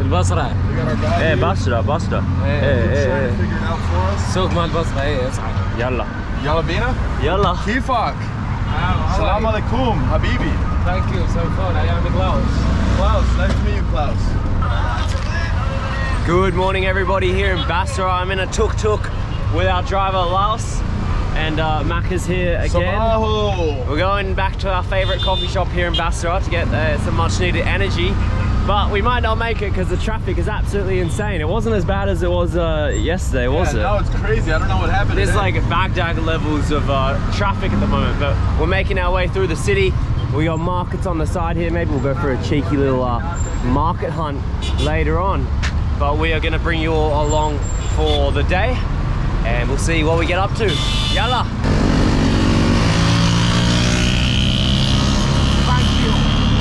In Basra. We got our guy here. Basra. He's trying to figure it out for us. Souk mal Basra, that's right. Yalla. Yalla bina? Yalla. Kifak. Salam alaikum, habibi. Thank you, so far. I am Klaus. Klaus, nice to meet you, Klaus. Good morning, everybody, here in Basra. I'm in a tuk-tuk with our driver, Klaus. And Mac is here again. We're going back to our favorite coffee shop here in Basra to get some much needed energy. But we might not make it because the traffic is absolutely insane. It wasn't as bad as it was yesterday, was it? No, it's crazy. I don't know what happened. There's like Baghdad levels of traffic at the moment, but we're making our way through the city. We got markets on the side here. Maybe we'll go for a cheeky little market hunt later on. But we are gonna bring you all along for the day. And we'll see what we get up to. Yalla!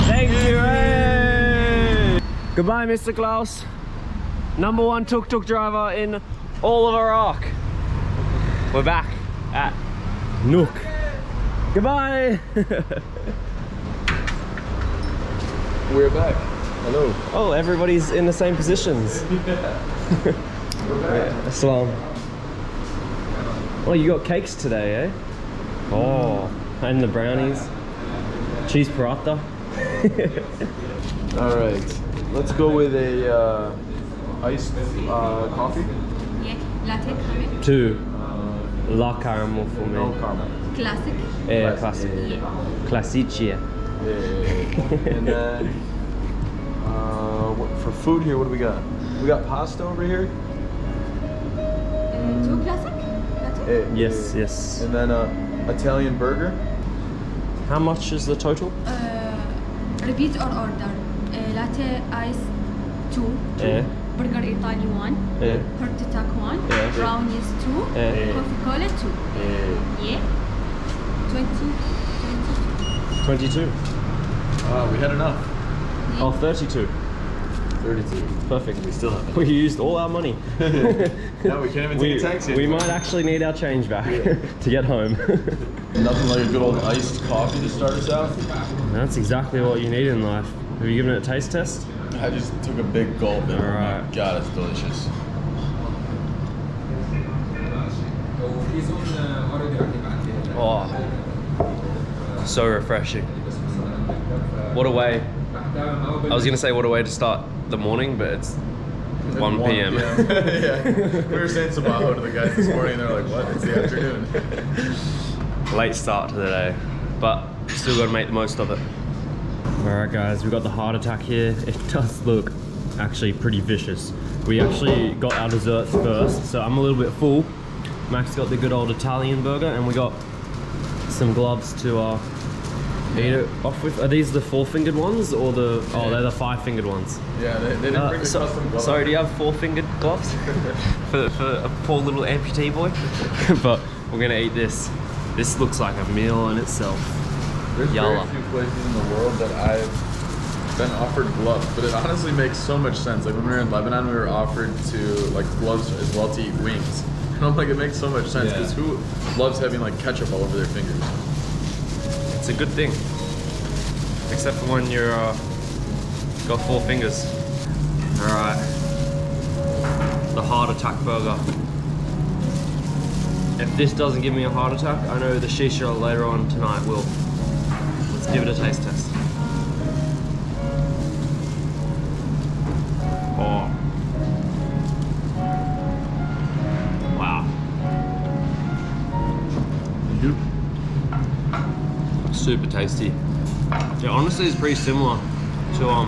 Thank you! Hey. Goodbye, Mr. Klaus. Number one tuk-tuk driver in all of Iraq. We're back at Nook. Goodbye! We're back. Hello. Oh, everybody's in the same positions. Assalam. Oh, you got cakes today, eh? Oh, and the brownies. Cheese paratha. All right, let's go with a iced coffee. Yeah, latte caramel. Two. La caramel for me. No caramel. Classic. Yeah, classic. Classic, yeah. And then, for food here, what do we got? We got pasta over here. Two classic? Yes. And then Italian burger. How much is the total? Repeat or order. Latte ice 2. Yeah. Burger Italy 1. Yeah. Hot attack 1. Yeah. Brownies 2. Yeah. Coffee cola 2. Yeah. 22. We had enough. Yeah. Oh, 32. 32. Perfect. We still have it. We used all our money. No, we can't even take a taxi. We might actually need our change back to get home. Nothing like a good old iced coffee to start us out. That's exactly what you need in life. Have you given it a taste test? I just took a big gulp. All right. Oh my God, it's delicious. Oh, so refreshing. What a way. I was gonna say what a way to start the morning, but it's 1 p.m. Yeah. We were saying sabaho to the guys this morning and they're like, what? It's the afternoon. Late start to the day, but still gotta make the most of it. Alright guys, we got the heart attack here. It does look actually pretty vicious. We actually got our desserts first, so I'm a little bit full. Max got the good old Italian burger and we got some gloves to eat it off with. Are these the four-fingered ones or the? Oh, they're the five-fingered ones. Yeah, they didn't bring the custom gloves. Sorry, do you have four-fingered gloves for a poor little amputee boy? But we're gonna eat this. This looks like a meal in itself. There's very few places in the world that I've been offered gloves, but it honestly makes so much sense. Like when we were in Lebanon, we were offered gloves as well to eat wings, and I'm like, it makes so much sense because who loves having like ketchup all over their fingers? It's a good thing, except for when you're got four fingers. All right, the heart attack burger. If this doesn't give me a heart attack, I know the shisha later on tonight will. Let's give it a taste test. Oh, wow. Dude. Super tasty. It honestly is pretty similar to a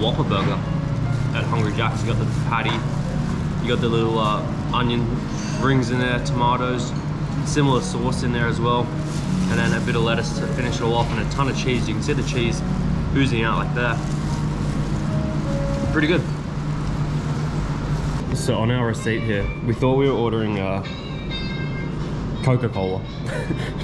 Whopper burger at Hungry Jack's. You got the patty, you got the little onion rings in there, tomatoes, similar sauce in there as well, and then a bit of lettuce to finish it all off, and a ton of cheese. You can see the cheese oozing out like that. Pretty good. So on our receipt here, we thought we were ordering Coca-Cola,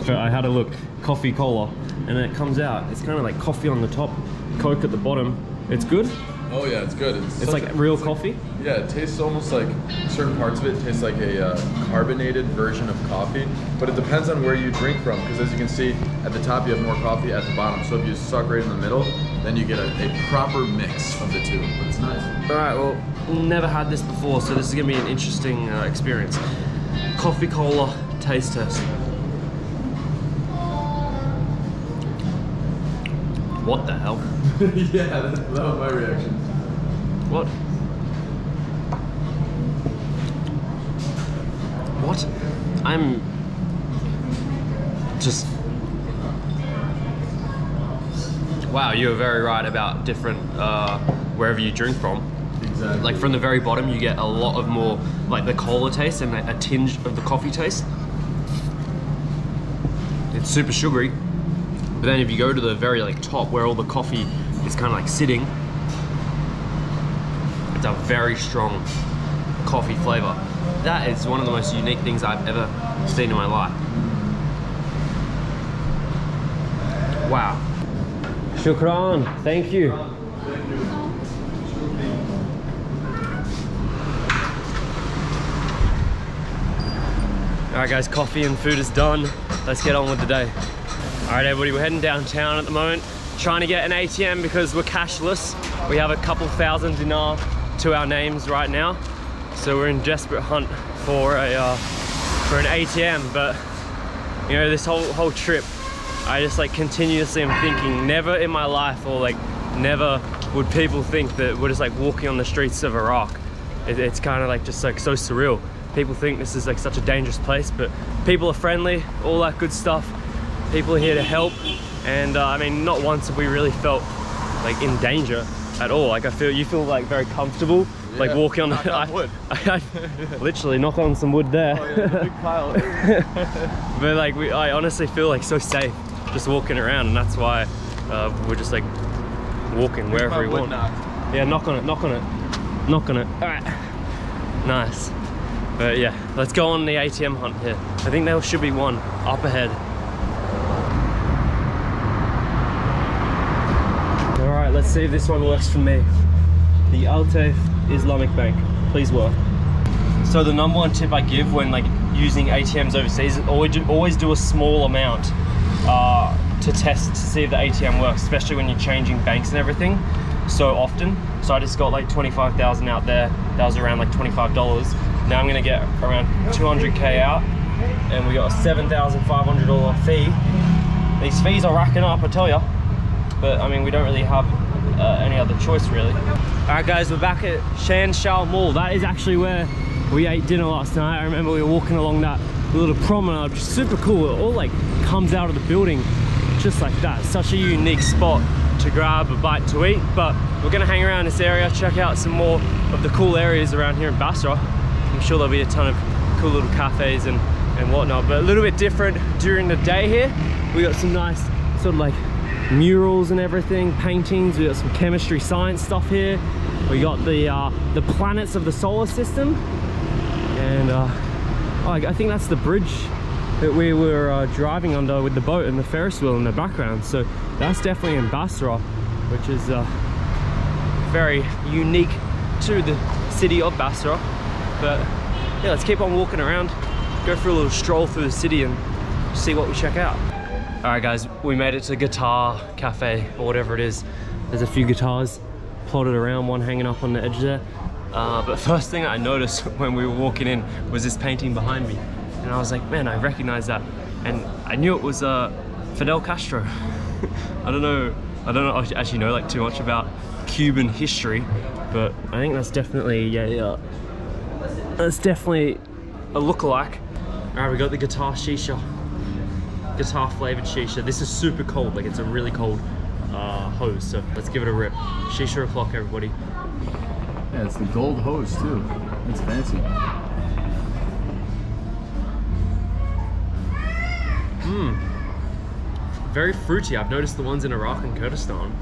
but I had a look, coffee cola, and then it comes out, it's kind of like coffee on the top, Coke at the bottom. It's good? Oh yeah, it's good. It's like real coffee? Yeah, it tastes almost like, certain parts of it taste like a carbonated version of coffee, but it depends on where you drink from, because as you can see, at the top you have more coffee, at the bottom, so if you suck right in the middle, Then you get a proper mix of the two, but it's nice. All right, well, we've never had this before, so this is gonna be an interesting experience. Coffee cola taste test. What the hell? Yeah, that was my reaction. What? What? I'm just... Wow, you were very right about different, wherever you drink from. Exactly. Like from the very bottom, you get a lot of more, like the cola taste and a tinge of the coffee taste. It's super sugary. But then if you go to the very like top where all the coffee is kind of like sitting, it's a very strong coffee flavor. That is one of the most unique things I've ever seen in my life. Wow. Shukran, thank you. Alright guys, coffee and food is done. Let's get on with the day. Alright everybody, we're heading downtown at the moment, trying to get an ATM because we're cashless. We have a couple thousand dinar to our names right now. So we're in desperate hunt for a for an ATM, but you know, this whole trip, I just like continuously am thinking, never in my life or like never would people think that we're just like walking on the streets of Iraq. It's kind of like just like so surreal. People think this is like such a dangerous place, but people are friendly, all that good stuff. People are here to help, and I mean, not once have we really felt like in danger at all. Like I feel, you feel like very comfortable, yeah, like walking on the wood. I literally knock on some wood there. Oh, yeah, a big pile. But like I honestly feel like so safe just walking around, and that's why we're just like walking wherever we want. Knock. Yeah, knock on it, knock on it, knock on it. All right, nice. But yeah, let's go on the ATM hunt here. I think there should be one up ahead. All right, let's see if this one works for me. The Altaif Islamic Bank, please work. So the number one tip I give when like using ATMs overseas is always do a small amount to test to see if the ATM works, especially when you're changing banks and everything so often. So I just got like 25,000 out there. That was around like $25. Now I'm gonna get around 200K out, and we got a $7,500 fee. These fees are racking up, I tell ya. But I mean, we don't really have any other choice really. All right guys, we're back at Shanshal Mall. That is actually where we ate dinner last night. I remember we were walking along that little promenade, which is super cool. It all like comes out of the building just like that. Such a unique spot to grab a bite to eat, but we're gonna hang around this area, check out some more of the cool areas around here in Basra. I'm sure there'll be a ton of cool little cafes and whatnot, but a little bit different during the day here. We got some nice sort of like murals and everything, paintings. We got some chemistry science stuff here. We got the planets of the solar system, and I think that's the bridge that we were driving under with the boat and the Ferris wheel in the background. So that's definitely in Basra, which is very unique to the city of Basra. But yeah, let's keep on walking around, go for a little stroll through the city and see what we check out. Alright guys, we made it to Guitar Cafe, or whatever it is. There's a few guitars plotted around, one hanging up on the edge there. But first thing I noticed when we were walking in was this painting behind me. And I was like, man, I recognize that. And I knew it was Fidel Castro. I don't actually know like too much about Cuban history, but I think that's definitely, yeah. That's definitely a lookalike. Alright, we got the guitar shisha. Guitar flavored shisha. This is super cold, like it's a really cold hose, so let's give it a rip. Shisha o'clock, everybody. Yeah, it's the gold hose too. It's fancy. Mmm. Very fruity. I've noticed the ones in Iraq and Kurdistan,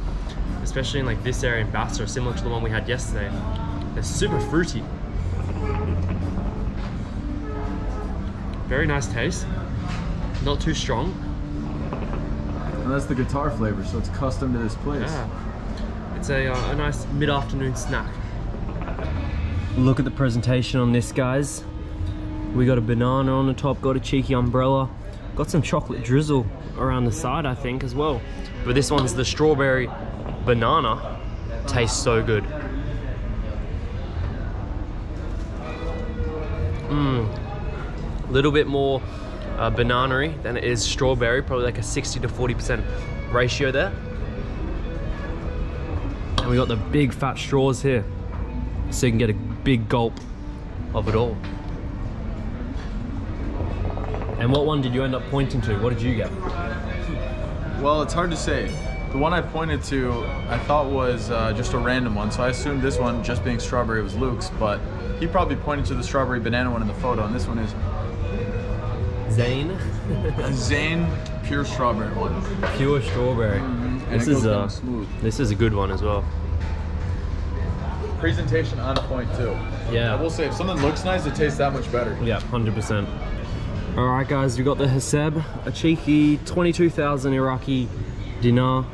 especially in like this area in Basra, similar to the one we had yesterday. They're super fruity. Very nice taste. Not too strong. And that's the guitar flavor, so it's custom to this place. Yeah. It's a nice mid-afternoon snack. Look at the presentation on this, guys. We got a banana on the top, got a cheeky umbrella, got some chocolate drizzle around the side, I think, as well. But this one's the strawberry banana tastes so good. A little bit more banana-y than it is strawberry, probably like a 60 to 40% ratio there. And we got the big fat straws here, so you can get a big gulp of it all. And what one did you end up pointing to? What did you get? Well, it's hard to say. The one I pointed to, I thought was just a random one, so I assumed this one, just being strawberry, was Luke's, but he probably pointed to the strawberry banana one in the photo, and this one is Zane. Zane pure strawberry one. Pure strawberry. Mm-hmm. This is smooth. This is a good one as well. Presentation on point too. Yeah. I will say, if something looks nice, it tastes that much better. Yeah, 100%. All right, guys, we got the Haseb, a cheeky 22,000 Iraqi dinar,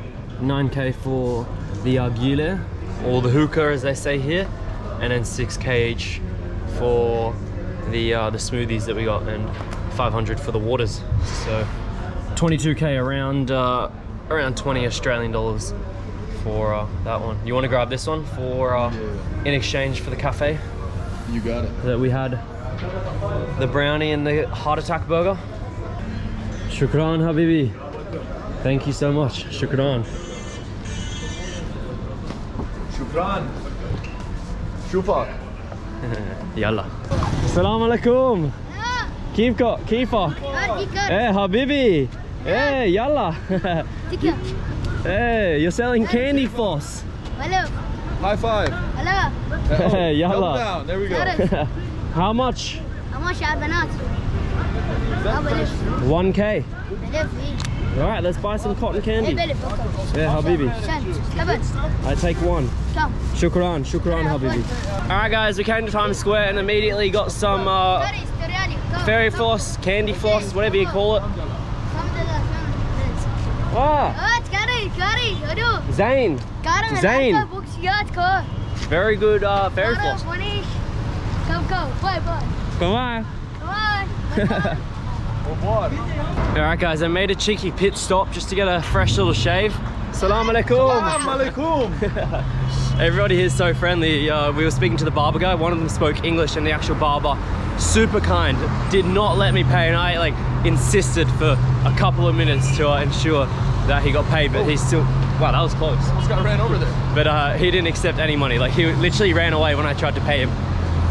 9K for the argile, or the hookah as they say here, and then 6K each for the smoothies that we got, and 500 for the waters. So 22K, around 20 Australian dollars for that one. You want to grab this one for in exchange for the cafe? You got it. That we had. The brownie and the heart attack burger. Shukran Habibi. Thank you so much. Shukran. Shukran. Shufak. Yalla. Assalamu alaikum. Kifka, kifak. Hey Habibi. Hey, yalla. Hey, you're selling candy for us. High five. Hey, yalla. There we go. How much? How much are bananas? 1K. Alright, let's buy some cotton candy. Yeah, Habibi. I take one. Shukran, shukran Habibi. Alright guys, we came to Times Square and immediately got some fairy floss, candy floss, whatever you call it. Ah. Zane. Zane. Very good fairy floss. Go, bye, bye. Come on. Come on. Alright guys, I made a cheeky pit stop just to get a fresh little shave. Salaam alaikum. Salaam alaikum. Everybody here is so friendly. We were speaking to the barber guy, one of them spoke English, and the actual barber, super kind, did not let me pay, and I like insisted for a couple of minutes to ensure that he got paid, but he still, wow, that was close. Almost got ran over there. But he didn't accept any money, like he literally ran away when I tried to pay him.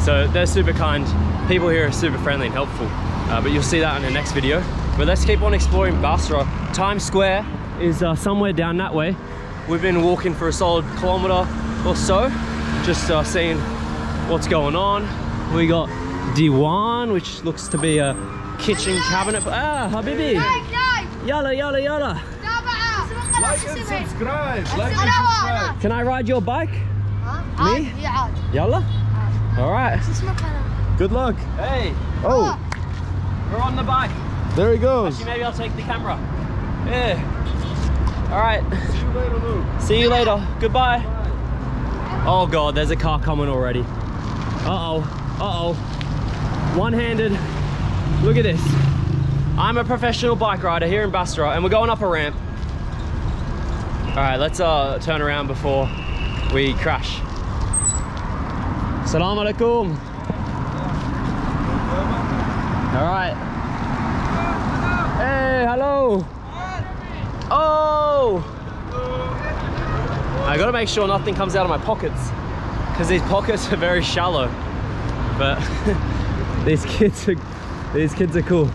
So they're super kind. People here are super friendly and helpful. But you'll see that in the next video. But let's keep on exploring Basra. Times Square is somewhere down that way. We've been walking for a solid kilometer or so, just seeing what's going on. We got Diwan, which looks to be a kitchen cabinet. Ah, Habibi. Yalla, yalla, yalla. Like and subscribe. Like and subscribe. Can I ride your bike? Me? Yalla. All right. Good luck. Hey. Oh. We're on the bike. There he goes. Actually, maybe I'll take the camera. Yeah. All right. See you later, Luke. See you later. Goodbye. Bye. Oh God, there's a car coming already. Uh-oh. Uh-oh. One-handed. Look at this. I'm a professional bike rider here in Basra, and we're going up a ramp. All right, let's turn around before we crash. Assalamu alaikum. Alright. Hey, hello. Oh! I gotta make sure nothing comes out of my pockets, because these pockets are very shallow. But these kids are cool.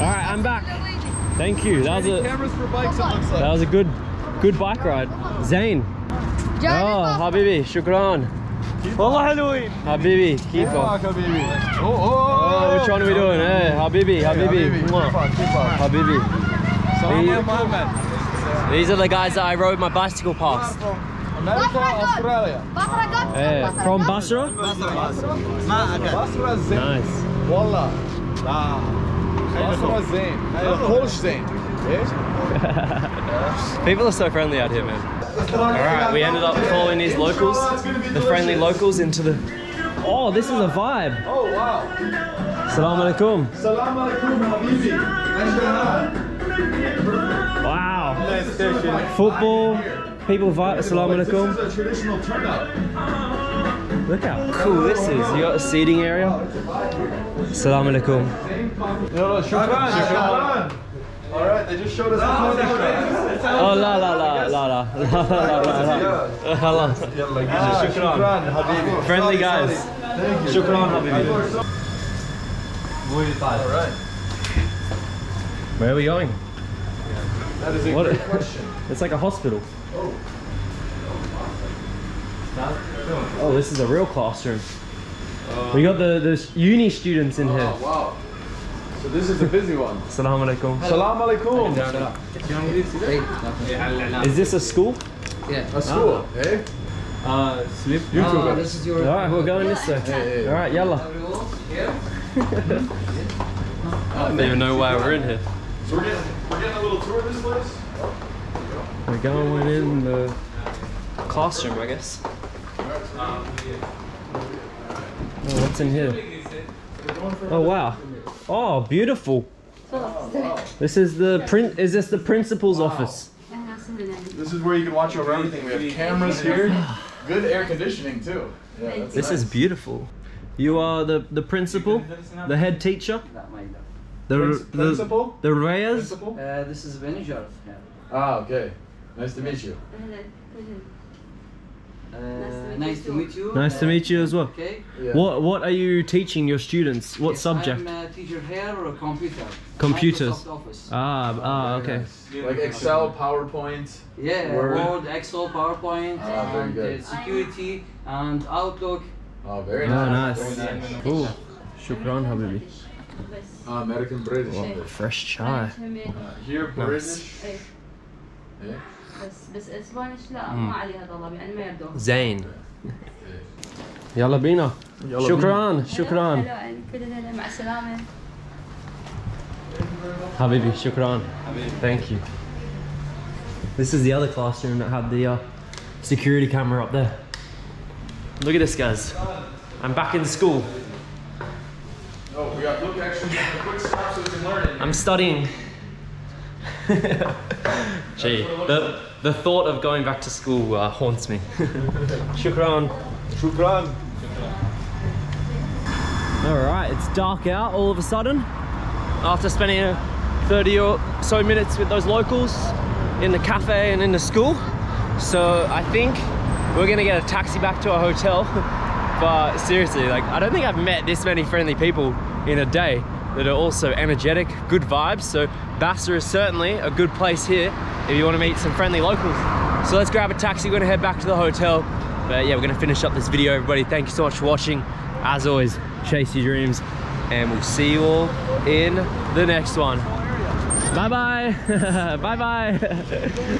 Alright, I'm back. Thank you. That was a good bike ride. Zane. Oh, Habibi, shukran. Wallah Halloween. Habibi, keep on. Oh, which one are we doing? Hey, Habibi, Habibi. Habibi. These are the guys that I rode my bicycle past. America, Australia. From Basra? Basra Zane. Nice. Wallah. Basra Zane. Polish Zane. People are so friendly out here, man. Alright, we ended up following these locals, the friendly locals, into the... Oh, this is a vibe! Oh, wow! Assalamu alaikum! Assalamu alaikum, Habibi! Wow! Football, people fight, assalamu alaikum. This is a traditional turnout. Look how cool this is. You got a seating area. Assalamu alaikum. Alright, they just showed us the coffee shop. Oh, la la la la la. Friendly guys. Shukran, Habibi. Alright. Where are we going? That is a good question. It's like a hospital. Oh, this is a real classroom. We got the uni students in here. Oh, wow. So this is a busy one. Assalamu alaikum. Assalamu alaikum. Is this a school? Yeah. A school, eh? Sleep. YouTuber. This is your... Alright, we're going this way. Hey, hey. Alright, yalla. I don't even know why we're in here. So we're getting a little tour of this place. We're going in the classroom, I guess. Oh, what's in here? Oh, wow. Oh, beautiful. This is the principal's office. This is where you can watch over everything. We have cameras here. Good air conditioning too. Yeah, this is beautiful. You are the principal, the head teacher, the Reyes. This is Venijar. Ah, okay. Nice to meet you. Nice to meet you. Nice to meet you as well. Okay. Yeah. What are you teaching your students? What subject? I'm a teacher here or a computer. Computers. Okay. Like Excel, PowerPoint. Yeah. Word, Excel, Point, and security and Outlook. Oh, very nice. Oh, nice. Very nice. Cool. Shukran, Habibi. American British. Oh, fresh chai. Here, British. Yeah. Zain. Yalla bina. Shukran. Shukran. Habibi, shukran. Thank you. This is the other classroom that had the security camera up there. Look at this, guys. I'm back in school. Oh, we got Luke actually making a quick stop so we can learn. I'm studying. Gee, the thought of going back to school haunts me. Shukran. Shukran. Alright, it's dark out all of a sudden. After spending 30 or so minutes with those locals in the cafe and in the school. So I think we're gonna get a taxi back to our hotel. But seriously, like, I don't think I've met this many friendly people in a day that are also energetic, good vibes. So Basra is certainly a good place here if you want to meet some friendly locals. So let's grab a taxi, we're gonna head back to the hotel. But yeah, we're gonna finish up this video, everybody. Thank you so much for watching. As always, chase your dreams, and we'll see you all in the next one. Bye bye. Bye bye.